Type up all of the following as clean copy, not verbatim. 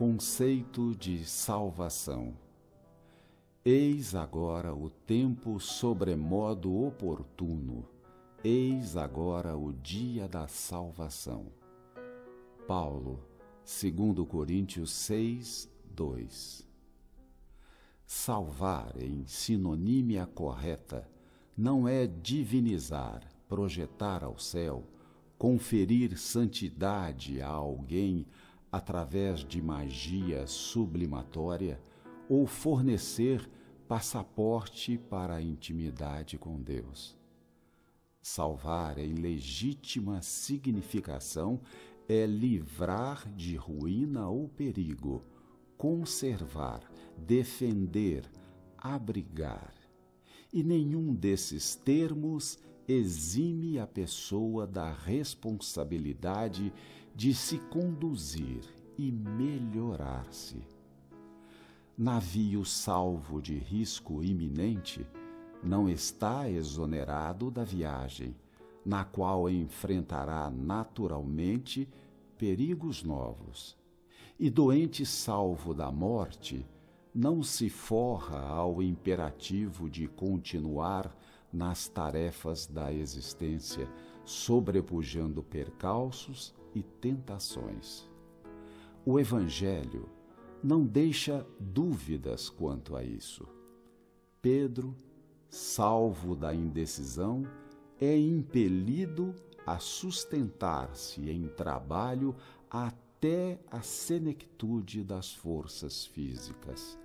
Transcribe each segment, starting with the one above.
conceito de salvação. Eis agora o tempo sobremodo oportuno, eis agora o dia da salvação. Paulo, 2 Coríntios 6, 2. Salvar em sinonímia correta não é divinizar, projetar ao céu, conferir santidade a alguém através de magia sublimatória ou fornecer passaporte para a intimidade com Deus. Salvar em legítima significação é livrar de ruína ou perigo, conservar, defender, abrigar. E nenhum desses termos exime a pessoa da responsabilidade de se conduzir e melhorar-se. Navio salvo de risco iminente não está exonerado da viagem, na qual enfrentará naturalmente perigos novos. E doente salvo da morte não se forra ao imperativo de continuar nas tarefas da existência, sobrepujando percalços e tentações. O Evangelho não deixa dúvidas quanto a isso. Pedro, salvo da indecisão, é impelido a sustentar-se em trabalho até a senectude das forças físicas.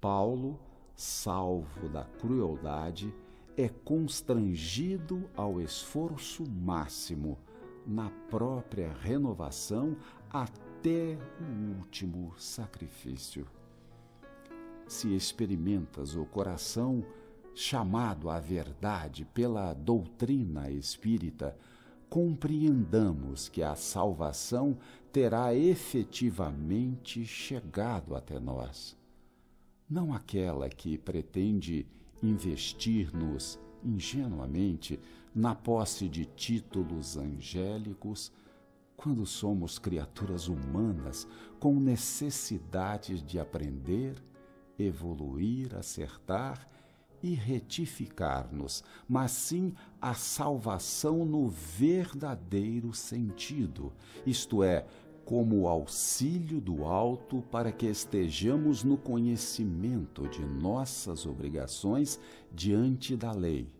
Paulo, salvo da crueldade, é constrangido ao esforço máximo na própria renovação até o último sacrifício. Se experimentas o coração chamado à verdade pela doutrina espírita, compreendamos que a salvação terá efetivamente chegado até nós. Não aquela que pretende investir-nos ingenuamente na posse de títulos angélicos, quando somos criaturas humanas com necessidades de aprender, evoluir, acertar e retificar-nos, mas sim a salvação no verdadeiro sentido, isto é, como auxílio do alto para que estejamos no conhecimento de nossas obrigações diante da lei,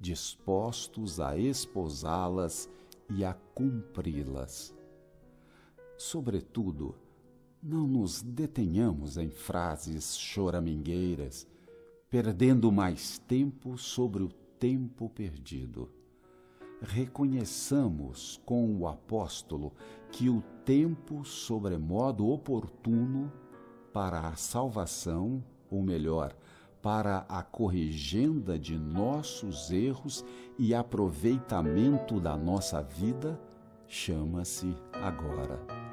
dispostos a esposá-las e a cumpri-las. Sobretudo, não nos detenhamos em frases choramingueiras, perdendo mais tempo sobre o tempo perdido. Reconheçamos com o apóstolo que o tempo sobremodo oportuno para a salvação, ou melhor, para a corrigenda de nossos erros e aproveitamento da nossa vida, chama-se agora.